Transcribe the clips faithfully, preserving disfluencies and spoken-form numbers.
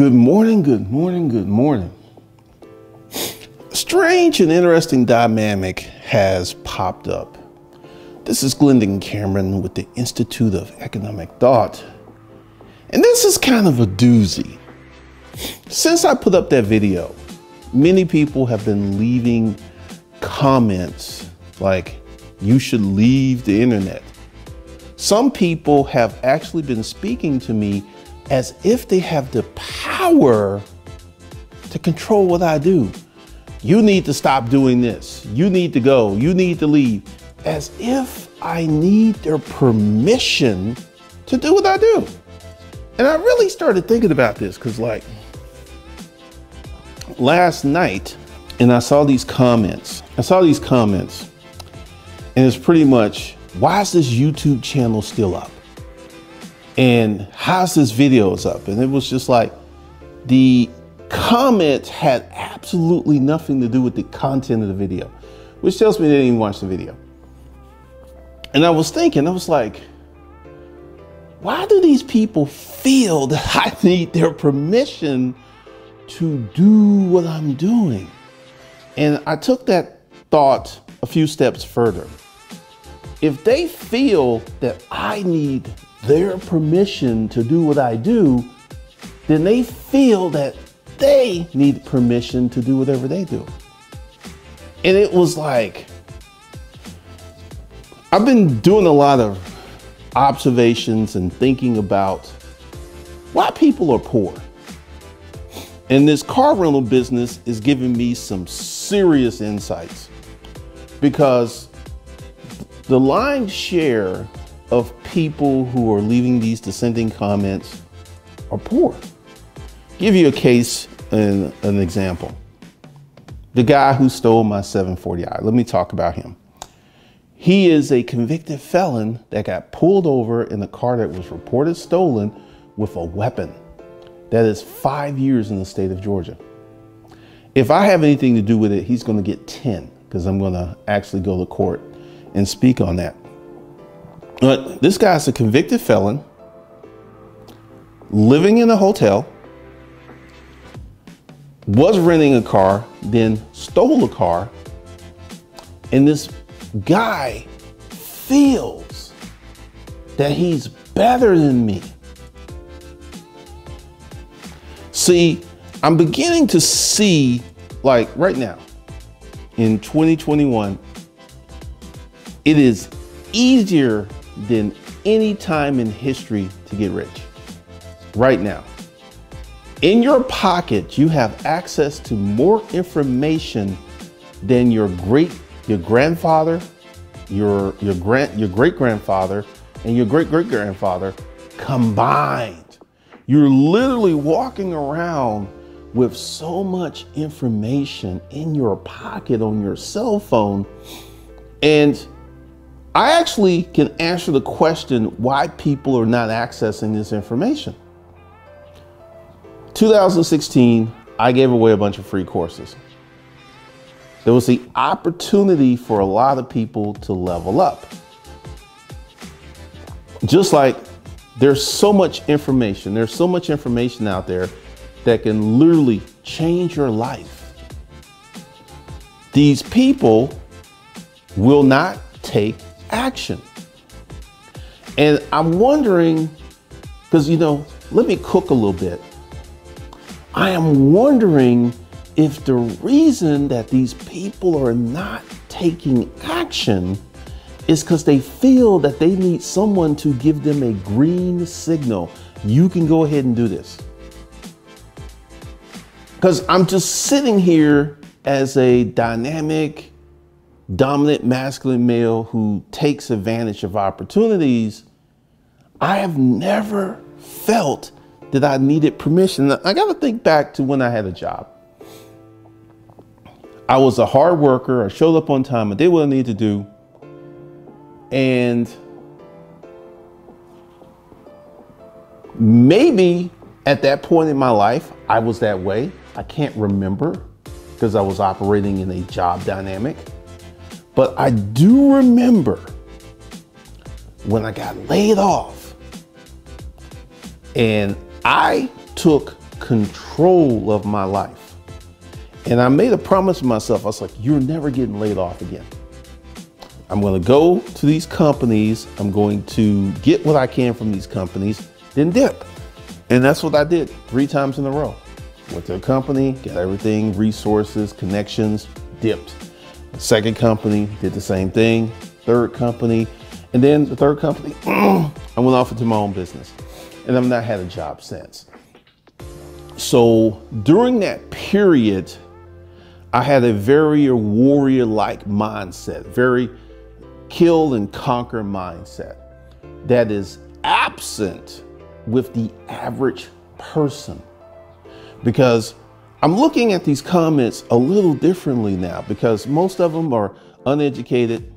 Good morning, good morning, good morning. A strange and interesting dynamic has popped up. This is Glendon Cameron with the Institute of Economic Thought. And this is kind of a doozy. Since I put up that video, many people have been leaving comments like, you should leave the internet. Some people have actually been speaking to me as if they have the power to control what I do. You need to stop doing this. You need to go. You need to leave. As if I need their permission to do what I do. And I really started thinking about this because like last night, and I saw these comments, I saw these comments and it's pretty much, why is this YouTube channel still up? And how's this videos up? And it was just like, the comments had absolutely nothing to do with the content of the video, which tells me they didn't even watch the video. And I was thinking, I was like, why do these people feel that I need their permission to do what I'm doing? And I took that thought a few steps further. If they feel that I need their permission to do what I do, then they feel that they need permission to do whatever they do. And it was like, I've been doing a lot of observations and thinking about why people are poor. And this car rental business is giving me some serious insights, because the lion's share of people who are leaving these dissenting comments are poor. Give you a case and an example. The guy who stole my seven forty i, let me talk about him. He is a convicted felon that got pulled over in a car that was reported stolen with a weapon. That is five years in the state of Georgia. If I have anything to do with it, he's gonna get ten, because I'm gonna actually go to court and speak on that. But this guy's a convicted felon, living in a hotel, was renting a car, then stole a car, and this guy feels that he's better than me. See, I'm beginning to see, like right now in twenty twenty-one, it is easier than any time in history to get rich. Right now, in your pocket, you have access to more information than your great your grandfather, your your grand your great-grandfather, and your great-great-grandfather combined. You're literally walking around with so much information in your pocket on your cell phone. And I actually can answer the question why people are not accessing this information. two thousand sixteen, I gave away a bunch of free courses. There was the opportunity for a lot of people to level up. Just like there's so much information, there's so much information out there that can literally change your life. These people will not take action. And I'm wondering, because you know, let me cook a little bit. I am wondering if the reason that these people are not taking action is because they feel that they need someone to give them a green signal. You can go ahead and do this. Because I'm just sitting here as a dynamic, dominant masculine male who takes advantage of opportunities. I have never felt that I needed permission. I got to think back to when I had a job. I was a hard worker, I showed up on time, I did what I needed to do. And maybe at that point in my life, I was that way. I can't remember because I was operating in a job dynamic. But I do remember when I got laid off and I took control of my life. And I made a promise to myself. I was like, you're never getting laid off again. I'm going to go to these companies. I'm going to get what I can from these companies, then dip. And that's what I did three times in a row. Went to a company, got everything, resources, connections, dipped. The second company, did the same thing. Third company, and then the third company, I went off into my own business. And I've not had a job since. So during that period, I had a very warrior-like mindset, very kill and conquer mindset that is absent with the average person. Because I'm looking at these comments a little differently now, because most of them are uneducated,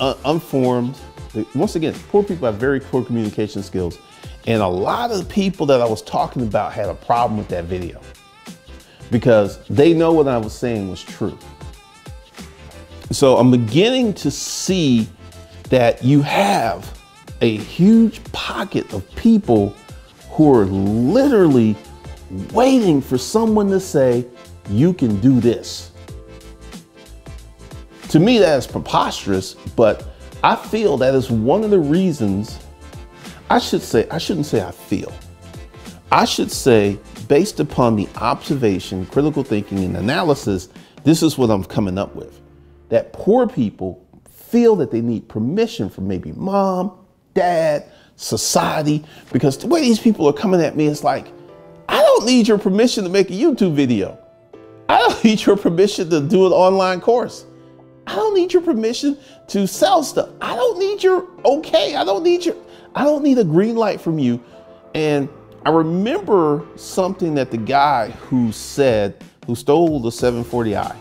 un unformed. Once again, poor people have very poor communication skills. And a lot of the people that I was talking about had a problem with that video because they know what I was saying was true. So I'm beginning to see that you have a huge pocket of people who are literally waiting for someone to say, you can do this. To me, that is preposterous, but I feel that is one of the reasons I should say, I shouldn't say I feel. I should say, based upon the observation, critical thinking, and analysis, this is what I'm coming up with. That poor people feel that they need permission from maybe mom, dad, society, because the way these people are coming at me is like, I don't need your permission to make a YouTube video. I don't need your permission to do an online course. I don't need your permission to sell stuff. I don't need your okay. I don't need your... I don't need a green light from you. And I remember something that the guy who said, who stole the seven forty i,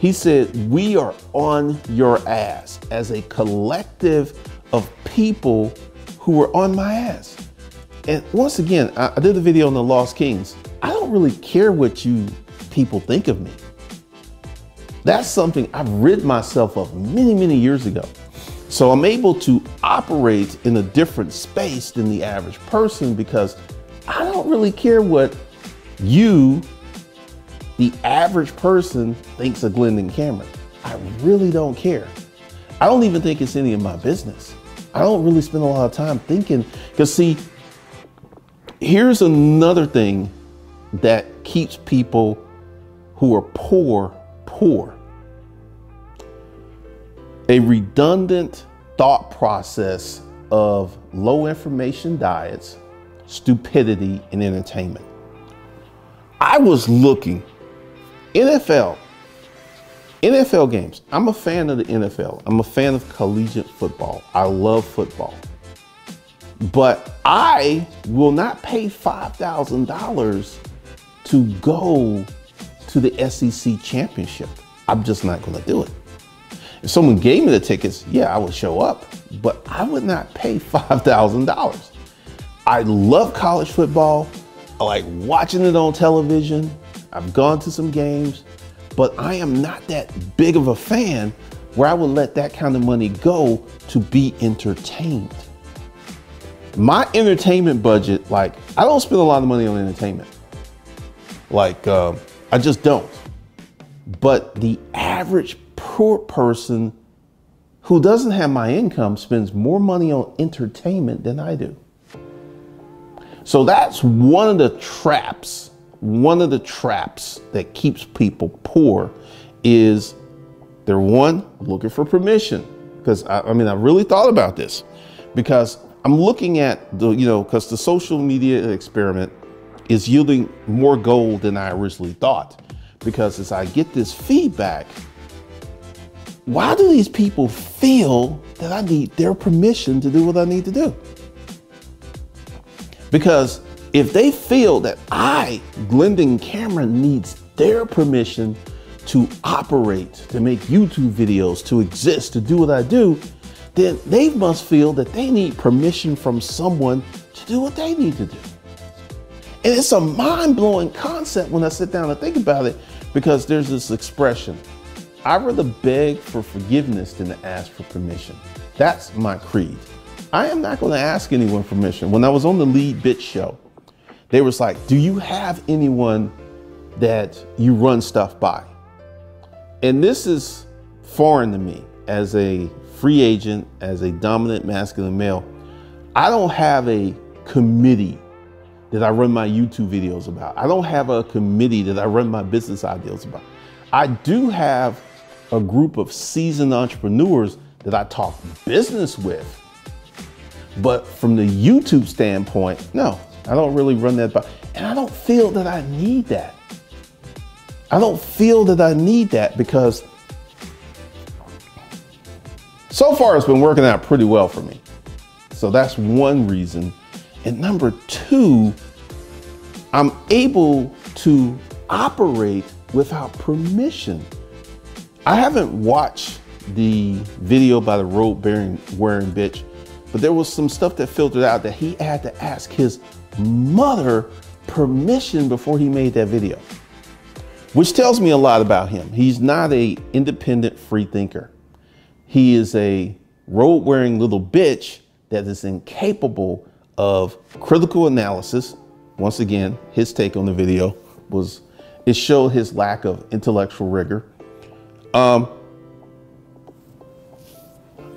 he said, we are on your ass as a collective of people who were on my ass. And once again, I did a video on the Lost Kings. I don't really care what you people think of me. That's something I've rid myself of many, many years ago. So I'm able to operate in a different space than the average person because I don't really care what you, the average person, thinks of Glendon Cameron. I really don't care. I don't even think it's any of my business. I don't really spend a lot of time thinking, because see, here's another thing that keeps people who are poor, poor. A redundant thought process of low information diets, stupidity, and entertainment. I was looking, N F L, N F L games. I'm a fan of the N F L. I'm a fan of collegiate football. I love football. But I will not pay five thousand dollars to go to the S E C championship. I'm just not going to do it. If someone gave me the tickets, yeah, I would show up, but I would not pay five thousand dollars. I love college football. I like watching it on television. I've gone to some games, but I am not that big of a fan where I would let that kind of money go to be entertained. My entertainment budget, like, I don't spend a lot of money on entertainment. Like, uh, I just don't. But the average poor person who doesn't have my income spends more money on entertainment than I do. So that's one of the traps, one of the traps that keeps people poor is they're one, looking for permission. Because I, I mean, I really thought about this because I'm looking at the, you know, because the social media experiment is yielding more gold than I originally thought. Because as I get this feedback, why do these people feel that I need their permission to do what I need to do? Because if they feel that I, Glendon Cameron, needs their permission to operate, to make YouTube videos, to exist, to do what I do, then they must feel that they need permission from someone to do what they need to do. And it's a mind-blowing concept when I sit down and think about it, because there's this expression, I'd rather beg for forgiveness than to ask for permission. That's my creed. I am not going to ask anyone permission. When I was on the Lead Bit show, They was like, do you have anyone that you run stuff by? And this is foreign to me as a free agent, as a dominant masculine male. I don't have a committee that I run my YouTube videos about. I don't have a committee that I run my business ideas about. I do have a group of seasoned entrepreneurs that I talk business with, but from the YouTube standpoint, no, I don't really run that by, and I don't feel that I need that. I don't feel that I need that because so far it's been working out pretty well for me. So that's one reason. And number two, I'm able to operate without permission. I haven't watched the video by the road bearing wearing bitch, but there was some stuff that filtered out that he had to ask his mother permission before he made that video, which tells me a lot about him. He's not a independent free thinker. He is a road wearing little bitch that is incapable of critical analysis. Once again, his take on the video was, it showed his lack of intellectual rigor. Um,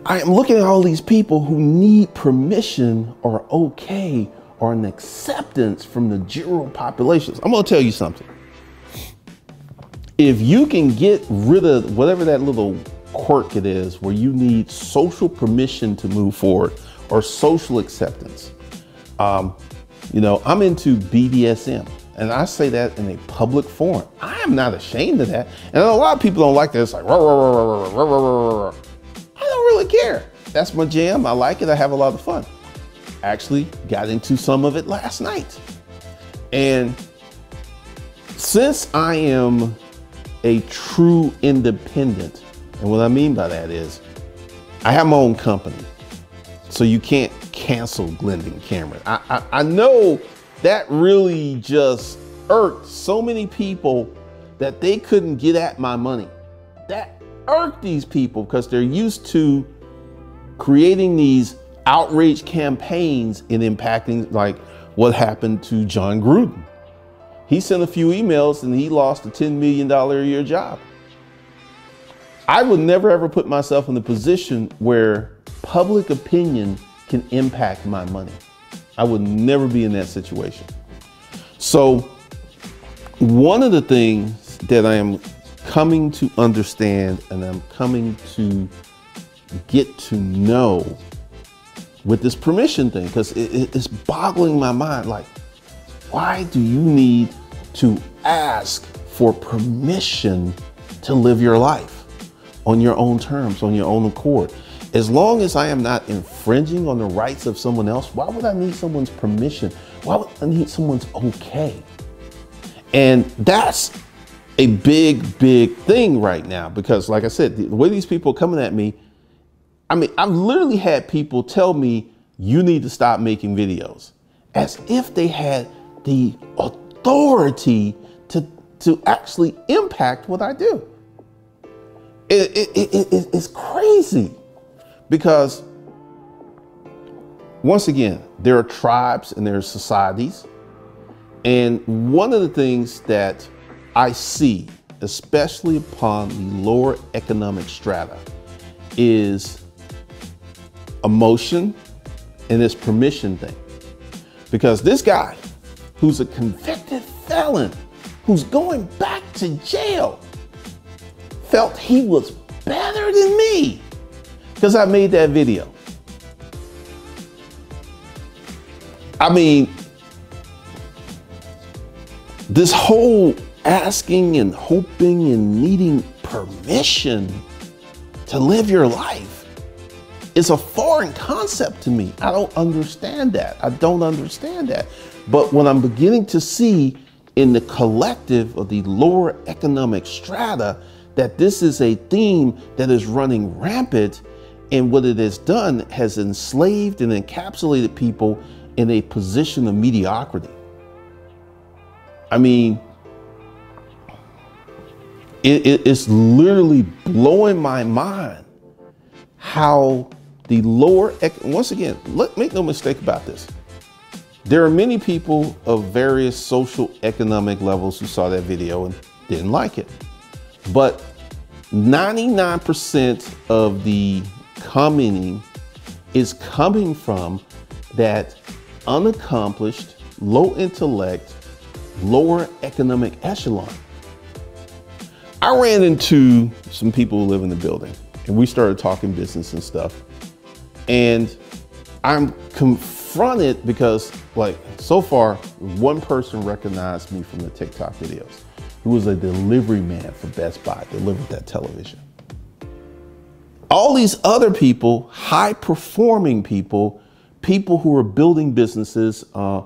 I am looking at all these people who need permission or okay or an acceptance from the general populations. I'm gonna tell you something. If you can get rid of whatever that little quirk it is where you need social permission to move forward or social acceptance. Um, you know, I'm into B D S M, and I say that in a public forum. I am not ashamed of that. And a lot of people don't like that. It's like, rah, rah, rah, rah, rah, rah, rah. I don't really care. That's my jam. I like it. I have a lot of fun. Actually got into some of it last night. And since I am a true independent, and what I mean by that is I have my own company. So you can't cancel Glendon Cameron. I, I, I know that really just irked so many people that they couldn't get at my money. That irked these people because they're used to creating these outrage campaigns and impacting, like what happened to John Gruden. He sent a few emails and he lost a ten million dollars a year job. I would never ever put myself in the position where public opinion can impact my money. I would never be in that situation. So one of the things that I am coming to understand and I'm coming to get to know with this permission thing, because it, it's boggling my mind, like, why do you need to ask for permission to live your life on your own terms, on your own accord? As long as I am not infringing on the rights of someone else, why would I need someone's permission? Why would I need someone's okay? And that's a big, big thing right now, because like I said, the way these people are coming at me, I mean, I've literally had people tell me, you need to stop making videos, as if they had the authority to, to actually impact what I do. It, it, it, it, it's crazy. Because once again, there are tribes and there are societies. And one of the things that I see, especially upon the lower economic strata, is emotion and this permission thing. Because this guy who's a convicted felon, who's going back to jail, felt he was better than me because I made that video. I mean, this whole asking and hoping and needing permission to live your life is a foreign concept to me. I don't understand that. I don't understand that. But what I'm beginning to see in the collective of the lower economic strata, that this is a theme that is running rampant. And what it has done has enslaved and encapsulated people in a position of mediocrity. I mean, it, it, it's literally blowing my mind how the lower, once again, let, make no mistake about this. There are many people of various social economic levels who saw that video and didn't like it. But ninety-nine percent of the commenting is coming from that unaccomplished, low intellect, lower economic echelon. I ran into some people who live in the building and we started talking business and stuff. And I'm confronted because, like, so far, one person recognized me from the TikTok videos, who was a delivery man for Best Buy, delivered that television. All these other people, high performing people, people who are building businesses, uh,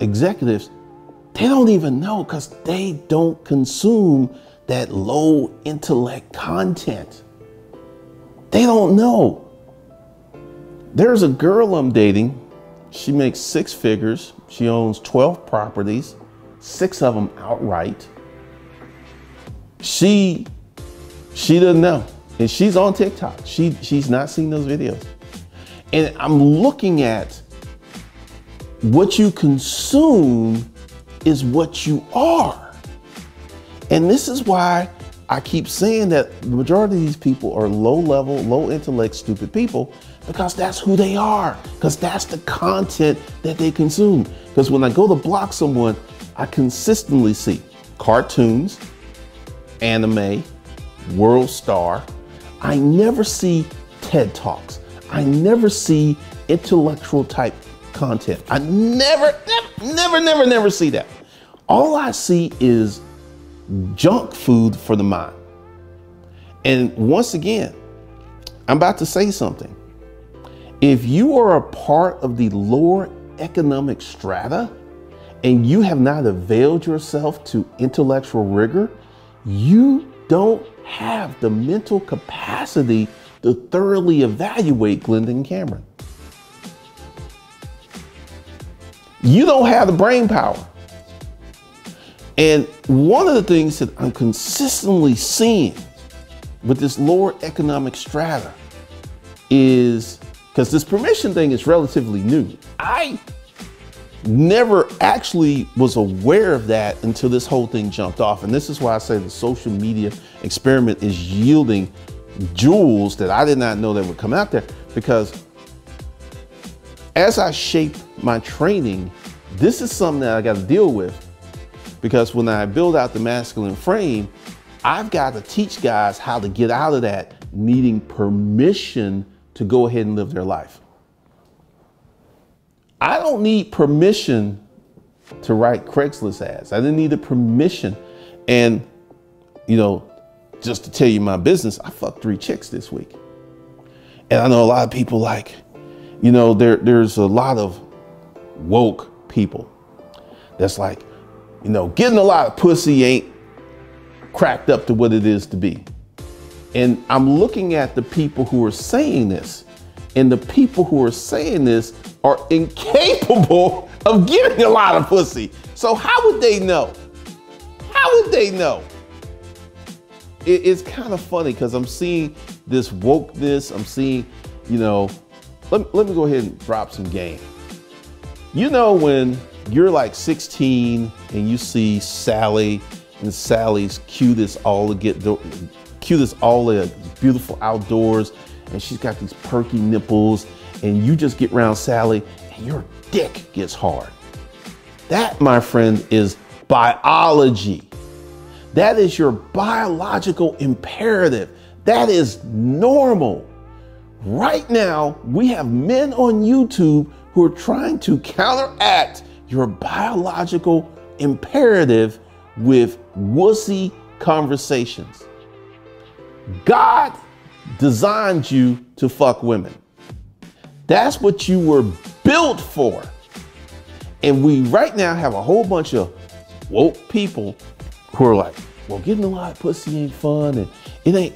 executives, they don't even know because they don't consume that low intellect content. They don't know. There's a girl I'm dating. She makes six figures. She owns twelve properties, six of them outright. She, she doesn't know. And she's on TikTok. She, she's not seen those videos. And I'm looking at what you consume is what you are. And this is why I keep saying that the majority of these people are low level, low intellect, stupid people, because that's who they are, because that's the content that they consume. Because when I go to block someone, I consistently see cartoons, anime, world star. I never see TED Talks. I never see intellectual type content. I never, never, never, never, never see that. All I see is junk food for the mind. And once again, I'm about to say something. If you are a part of the lower economic strata and you have not availed yourself to intellectual rigor, you don't have the mental capacity to thoroughly evaluate Glendon Cameron. You don't have the brain power. And one of the things that I'm consistently seeing with this lower economic strata is, because this permission thing is relatively new. I never actually was aware of that until this whole thing jumped off. And this is why I say the social media experiment is yielding jewels that I did not know that would come out there, because as I shaped my training, this is something that I got to deal with. Because when I build out the masculine frame, I've got to teach guys how to get out of that needing permission to go ahead and live their life. I don't need permission to write Craigslist ads. I didn't need the permission. And, you know, just to tell you my business, I fucked three chicks this week. And I know a lot of people like, you know, there, there's a lot of woke people that's like, you know, getting a lot of pussy ain't cracked up to what it is to be. And I'm looking at the people who are saying this, and the people who are saying this are incapable of giving a lot of pussy. So how would they know? How would they know? It, it's kind of funny because I'm seeing this wokeness. I'm seeing, you know, let, let me go ahead and drop some game. You know, when you're like sixteen and you see Sally, and Sally's cute as all get cute as all the beautiful outdoors, and she's got these perky nipples, and you just get around Sally and your dick gets hard. That, my friend, is biology. That is your biological imperative. That is normal. Right now, we have men on YouTube who are trying to counteract your biological imperative with wussy conversations. God designed you to fuck women. That's what you were built for. And we right now have a whole bunch of woke people who are like, well, getting a lot of pussy ain't fun and it ain't.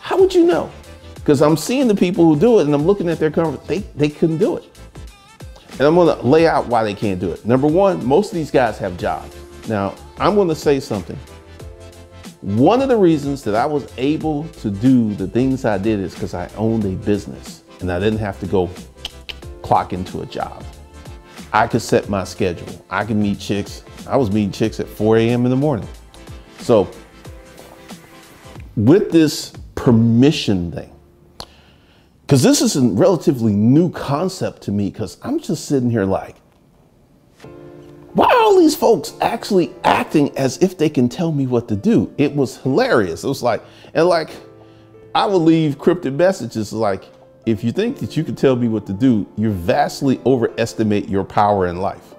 How would you know? Because I'm seeing the people who do it and I'm looking at their conversation, they, they couldn't do it. And I'm gonna lay out why they can't do it. Number one, most of these guys have jobs. Now, I'm gonna say something. One of the reasons that I was able to do the things I did is because I owned a business and I didn't have to go clock into a job. I could set my schedule. I could meet chicks. I was meeting chicks at four A M in the morning. So with this permission thing, because this is a relatively new concept to me, because I'm just sitting here like, why are all these folks actually acting as if they can tell me what to do? It was hilarious. It was like, and like, I would leave cryptic messages like, if you think that you can tell me what to do, you vastly overestimate your power in life.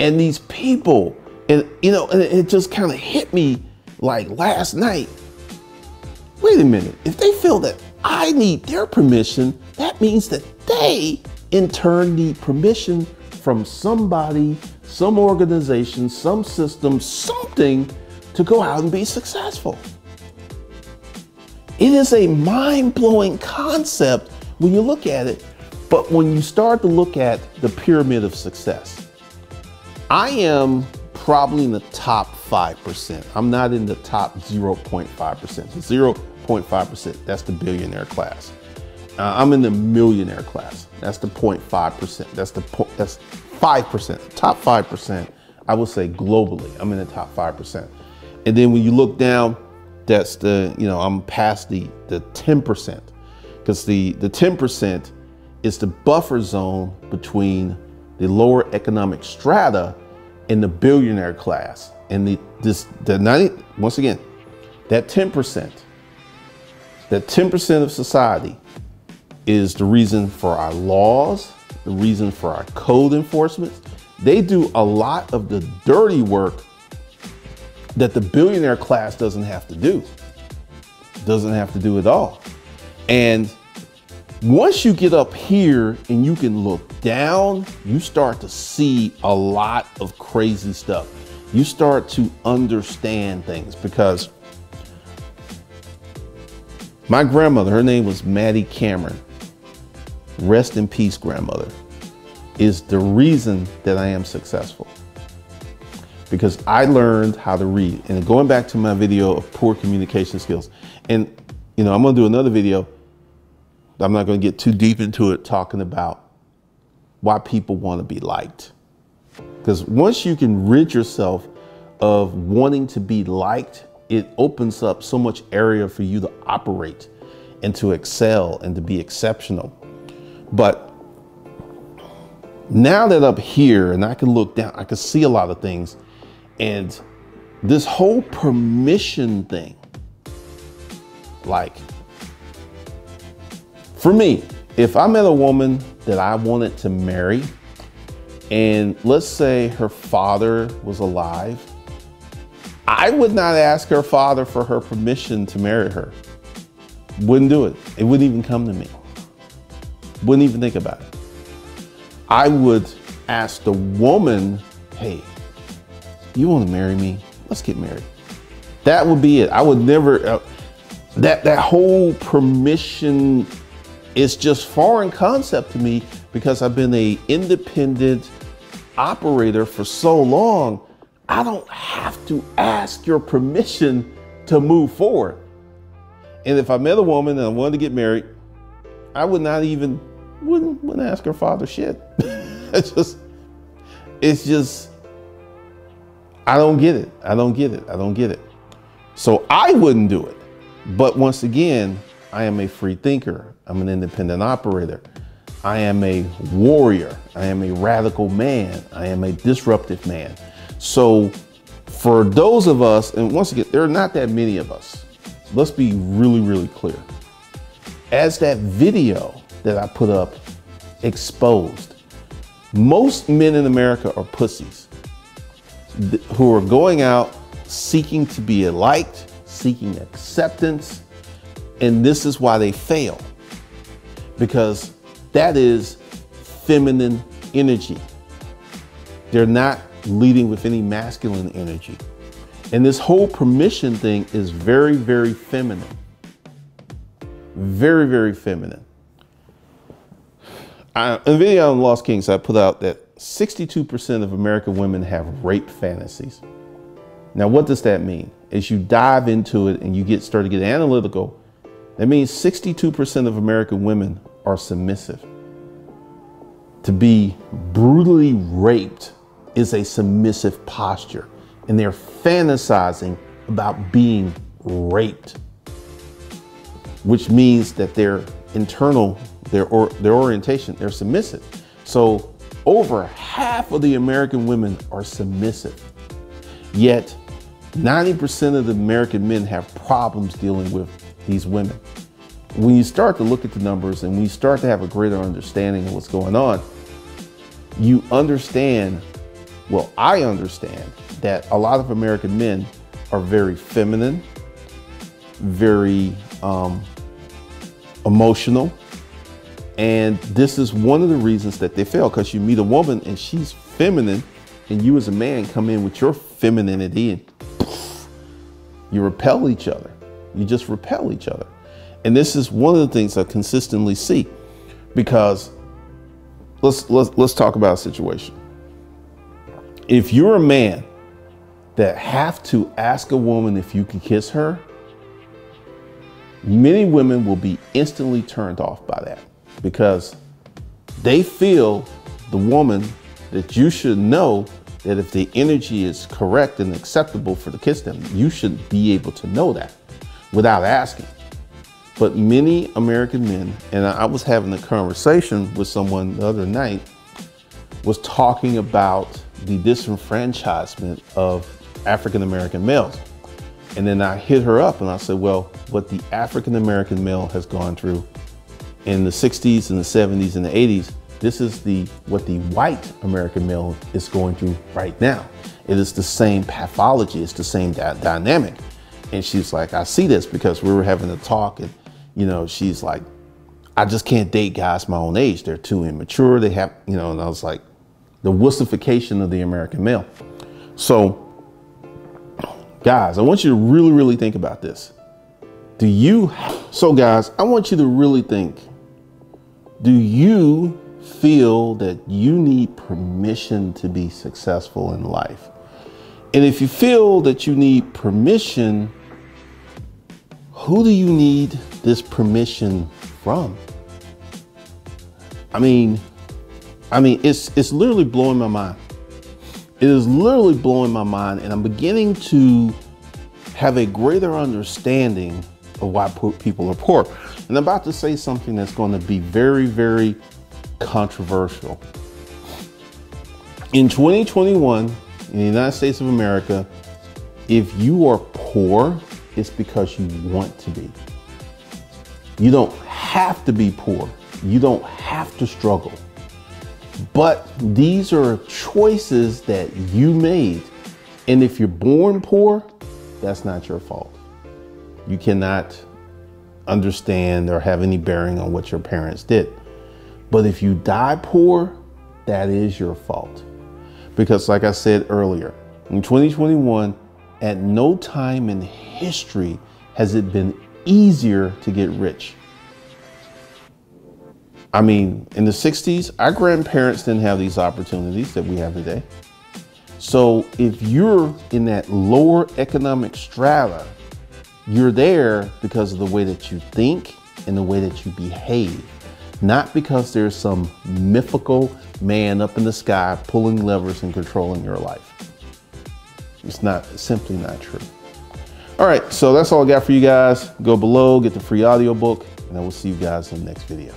And these people, and you know, and it just kind of hit me like last night. Wait a minute, if they feel that I need their permission, that means that they in turn need permission from somebody, some organization, some system, something to go out and be successful. It is a mind-blowing concept when you look at it, but when you start to look at the pyramid of success, I am probably in the top five percent. I'm not in the top zero point five percent. zero point five percent, that's the billionaire class. Uh, I'm in the millionaire class. That's the zero point five percent. That's the that's five percent, top five percent, I would say globally. I'm in the top five percent. And then when you look down, that's the, you know, I'm past the the ten percent, because the the ten percent is the buffer zone between the lower economic strata and the billionaire class. And the this the ninety, once again, that ten percent, that ten percent of society is the reason for our laws, the reason for our code enforcement. They do a lot of the dirty work that the billionaire class doesn't have to do, doesn't have to do at all. And once you get up here and you can look down, you start to see a lot of crazy stuff. You start to understand things, because my grandmother, her name was Maddie Cameron, rest in peace, grandmother, is the reason that I am successful. Because I learned how to read. And going back to my video of poor communication skills, and you know, I'm gonna do another video, I'm not gonna get too deep into it, talking about why people wanna be liked. Because once you can rid yourself of wanting to be liked, it opens up so much area for you to operate and to excel and to be exceptional. But now that I'm here and I can look down, I can see a lot of things. And this whole permission thing, like, for me, if I met a woman that I wanted to marry, and let's say her father was alive, I would not ask her father for her permission to marry her. Wouldn't do it. It wouldn't even come to me. Wouldn't even think about it. I would ask the woman, hey, you want to marry me? Let's get married. That would be it. I would never, uh, that, that whole permission is just foreign concept to me, because I've been an independent operator for so long. I don't have to ask your permission to move forward. And if I met a woman and I wanted to get married, I would not even, wouldn't, wouldn't ask her father shit. It's just, it's just, I don't get it. I don't get it. I don't get it. So I wouldn't do it. But once again, I am a free thinker. I'm an independent operator. I am a warrior. I am a radical man. I am a disruptive man. So for those of us, and once again, there are not that many of us. Let's be really, really clear. As that video that I put up exposed, most men in America are pussies who are going out seeking to be liked, seeking acceptance, and this is why they fail, because that is feminine energy. They're not leading with any masculine energy. And this whole permission thing is very, very feminine. Very, very feminine. I, in the video on Lost Kings, I put out that sixty-two percent of American women have rape fantasies. Now, what does that mean? As you dive into it and you get started to get analytical, that means sixty-two percent of American women are submissive. To be brutally raped is a submissive posture, and they're fantasizing about being raped, which means that their internal, their or their orientation, they're submissive. So over half of the American women are submissive, yet ninety percent of the American men have problems dealing with these women. When you start to look at the numbers and when you start to have a greater understanding of what's going on, you understand, well, I understand that a lot of American men are very feminine, very um, emotional. And this is one of the reasons that they fail, because you meet a woman and she's feminine, and you as a man come in with your femininity and poof, you repel each other. You just repel each other. And this is one of the things I consistently see, because let's, let's, let's talk about a situation. If you're a man that have to ask a woman if you can kiss her, many women will be instantly turned off by that, because they feel, the woman, that you should know that if the energy is correct and acceptable for the kiss them, you should be able to know that without asking. But many American men, and I was having a conversation with someone the other night, was talking about the disenfranchisement of African American males. And then I hit her up and I said, well, what the African American male has gone through in the sixties and the seventies and the eighties, this is the what the white American male is going through right now. It is the same pathology, it's the same di dynamic. And she's like, I see this, because we were having a talk, and you know, she's like, I just can't date guys my own age. They're too immature. They have, you know, and I was like, the wussification of the American male. So guys, I want you to really, really think about this. Do you, so guys, I want you to really think, do you feel that you need permission to be successful in life? And if you feel that you need permission, who do you need this permission from? I mean, I mean, it's, it's literally blowing my mind. It is literally blowing my mind, and I'm beginning to have a greater understanding of why people are poor. And I'm about to say something that's going to be very, very controversial. In twenty twenty-one, in the United States of America, if you are poor, it's because you want to be. You don't have to be poor. You don't have to struggle. But these are choices that you made. And if you're born poor, that's not your fault. You cannot understand or have any bearing on what your parents did. But if you die poor, that is your fault. Because like I said earlier, in twenty twenty-one, at no time in history has it been easier to get rich. I mean, in the sixties, our grandparents didn't have these opportunities that we have today. So if you're in that lower economic strata, you're there because of the way that you think and the way that you behave. Not because there's some mythical man up in the sky pulling levers and controlling your life. It's not, it's simply not true. All right, so that's all I got for you guys. Go below, get the free audiobook, and I will see you guys in the next video.